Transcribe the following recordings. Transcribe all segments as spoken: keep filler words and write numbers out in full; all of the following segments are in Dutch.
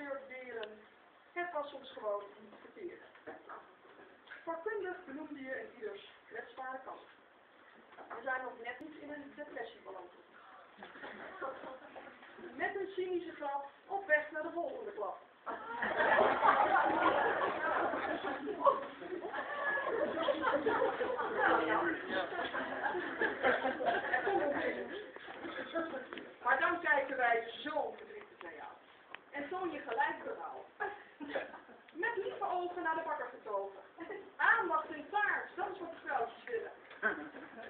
surfdieren. Het was soms gewoon niet verkeerd. Vakkundig benoemde je een ieders kwetsbare kant. We zijn nog net niet in een depressie beland. Met een cynische grap op weg naar de volgende klap. Maar dan kijken wij zo verdrietig naar jou. En toon je gelijk verhaal. Met lieve ogen naar de bakker getogen. Aandacht in taart, dat is wat de vrouwtjes willen.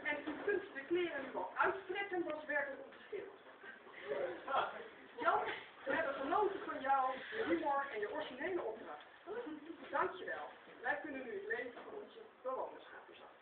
En toen kunt de kleren nu al uittrekken, was werkelijk onverschillig. Jan, we hebben genoten van jou, je humor en je originele opdracht. Dankjewel. Wij kunnen nu het leven van onze bewoners gaan verzachten.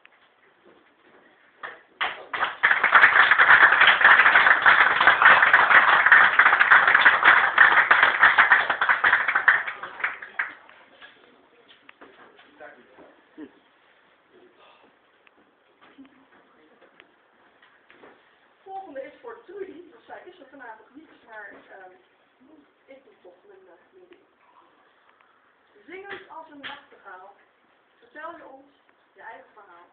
Zingend als een nachtegaal, vertel je ons je eigen verhaal.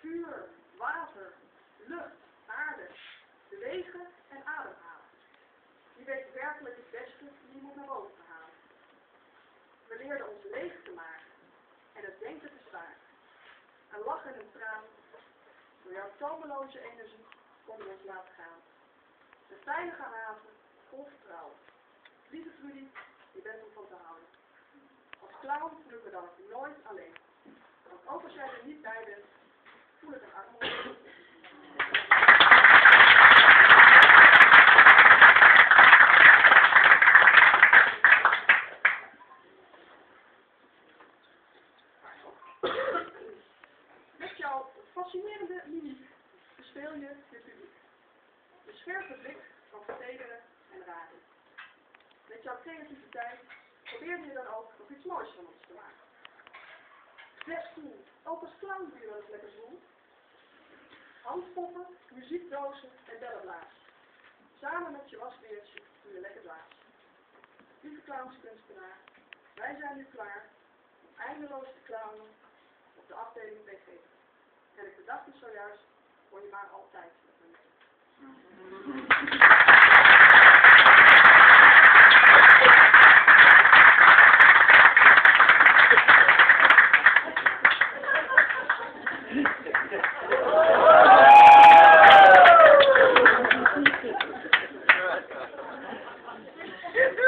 Vuur, water, lucht, aarde, bewegen en ademhalen. Je weet werkelijk het beste die je moet naar boven halen. We leerden ons leeg te maken en het denken te zwaar. Een lach en een traan, door jouw tomeloze energie kon je ons laten gaan. De veilige haven, vol vertrouwen. Lieve Trudy, je bent om van te houden. Als clown voel ik me dan nooit alleen. Want ook als jij er niet bij bent, voel ik een armoede. Met jouw fascinerende mimiek bespeel je je publiek. De scherpe blik van vertederen en raden. Met jouw creativiteit probeer je dan ook nog iets moois van ons te maken. Zeg toe, ook als clown doe je wel eens lekker zwoel. Handpoppen, muziekdozen en bellenblaas. Samen met je wasbeertje doe je lekker blaas. Lieve clownskunstenaar, wij zijn nu klaar om eindeloos te clownen op de afdeling P G. En ik bedacht dus zojuist, hoor je maar altijd met me mee. Yes, sir.